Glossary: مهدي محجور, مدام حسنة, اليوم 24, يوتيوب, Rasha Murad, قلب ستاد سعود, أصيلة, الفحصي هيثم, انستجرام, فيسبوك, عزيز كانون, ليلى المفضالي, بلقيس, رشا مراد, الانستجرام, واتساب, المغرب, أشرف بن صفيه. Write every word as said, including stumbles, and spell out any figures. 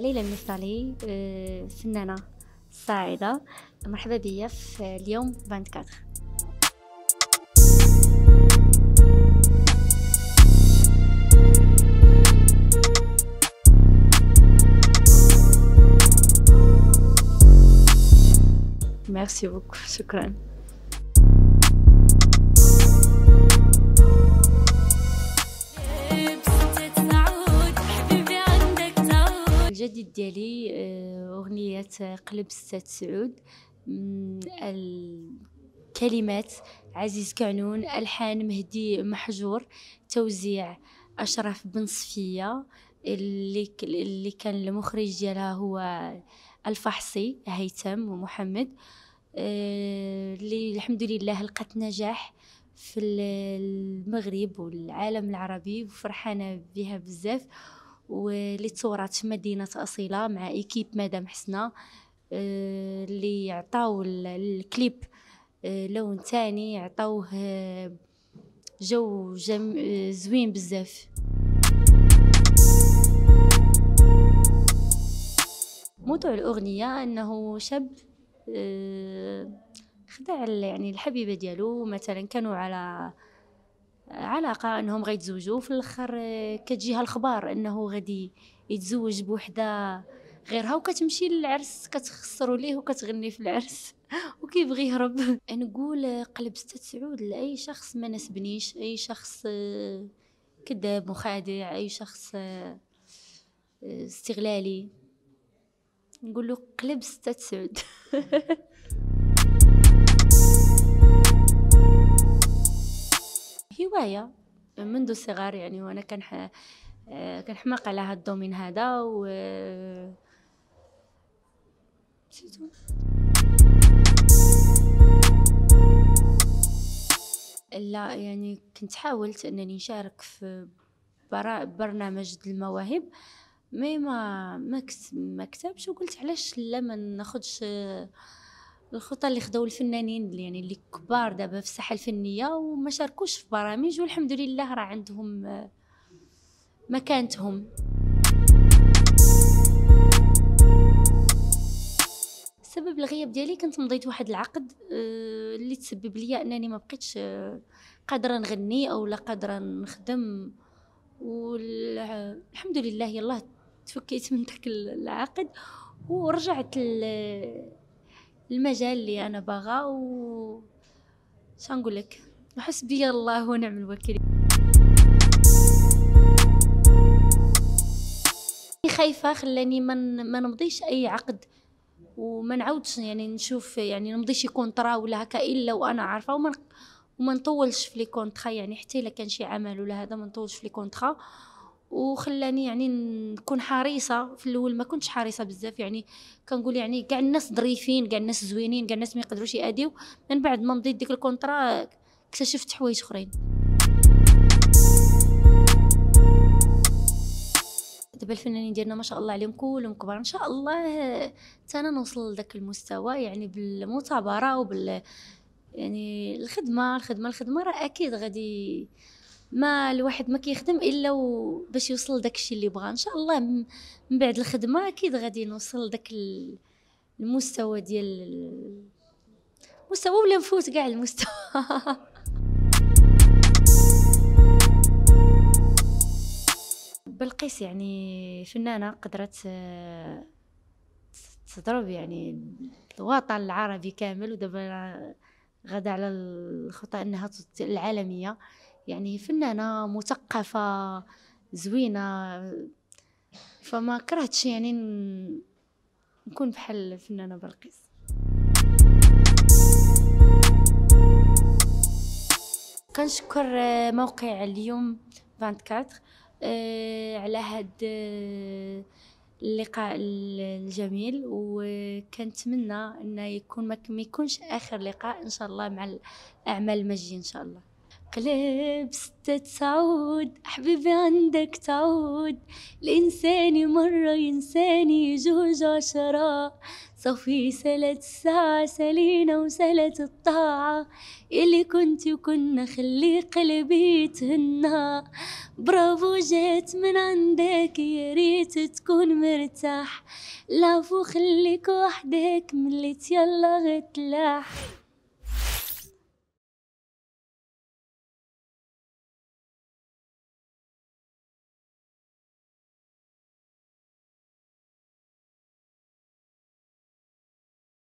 ليلى المفضالي فنانة صاعدة، مرحبا بيا في اليوم أربعة وعشرين. ميرسي بوكو، شكرا. الجديد ديالي أغنية قلب ستاد سعود، الكلمات عزيز كانون، ألحان مهدي محجور، توزيع أشرف بن صفيه اللي اللي كان المخرج ديالها هو الفحصي هيثم ومحمد، اللي الحمد لله لقت نجاح في المغرب والعالم العربي وفرحانة بها بزاف، واللي تصورات في مدينة أصيلة مع إيكيب مدام حسنة، اللي عطاو الكليب لون ثاني، عطاوه جو زوين بزاف. موضوع الأغنية أنه شاب خدع يعني الحبيبة ديالو، مثلا كانوا على علاقة أنهم غيتزوجوا، في الأخر كتجيها الخبار أنه غادي يتزوج بوحدة غيرها، وكتمشي للعرس كتخسروا ليه وكتغني في العرس وكيبغي يهرب. نقول قلب ستاد سعود لأي شخص ما ناسبنيش، أي شخص كذاب وخادع، أي شخص استغلالي، نقول له قلب ستاد سعود. هواية منذ الصغر يعني، وانا كان كنحماق على هاد الدومين هذا و سيتو. لا يعني كنت حاولت انني نشارك في برنامج المواهب، مي ما ما ما كتبش، وقلت علاش لا ما ناخذش الخطه اللي خداو الفنانين اللي يعني اللي كبار دابا في الساحه الفنيه وما شاركوش في برامج، والحمد لله راه عندهم مكانتهم. سبب الغياب ديالي كنت مضيت واحد العقد اللي تسبب لي انني ما بقيتش قادره نغني او لا قادره نخدم، والحمد لله يلاه تفكيت من داك العقد ورجعت المجال اللي انا باغا، و شنقول لك حسبي الله ونعم الوكيل. خايفه خلاني من ما نمضيش اي عقد وما نعاودش يعني نشوف يعني نمضيش كونطرا ولا هكا الا وانا عارفه، وما وما نطولش في لي كونطرا يعني حتى الا كان شي عمل ولا هذا ما نطولش في لي كونطرا، وخلاني يعني نكون حريصه. في الاول ما كنتش حريصه بزاف يعني، كنقول يعني كاع الناس ظريفين، كاع الناس زوينين، كاع الناس ما يقدروش ياديو، من بعد ما مضيت ديك الكونطرا اكتشفت حوايج اخرين. دابا الفنانين ديالنا ما شاء الله عليهم كلهم كبار، ان شاء الله حتى انا نوصل لذاك المستوى يعني بالمثابره وبال يعني الخدمه الخدمه الخدمه راه اكيد غادي، ما الواحد ما كيخدم الا باش يوصل داك الشيء اللي بغا، ان شاء الله من بعد الخدمه اكيد غادي نوصل داك المستوى ديال المستوى ولا نفوت كاع المستوى. بلقيس يعني فنانه قدرت تضرب يعني الوطن العربي كامل، ودابا غدا على الخطه انها العالميه، يعني فنانه مثقفه زوينه، فما كرهتش يعني نكون بحال الفنانه بلقيس. كنشكر موقع اليوم أربعة وعشرين على هاد اللقاء الجميل، وكنتمنى انه يكون ما يكونش اخر لقاء ان شاء الله مع الاعمال المجيه ان شاء الله. قلب ستاد سعود حبيبي عندك تعود، الإنساني مرة ينساني جوج عشرة، صافي سالت الساعة سالينا وسالت الطاعة، اللي كنتي وكنا خلي قلبي تهنى، برافو جات من عندك يا ريت. بغيت تكون مرتاح، لا فو خليك وحدك مليت يلا غتلاح.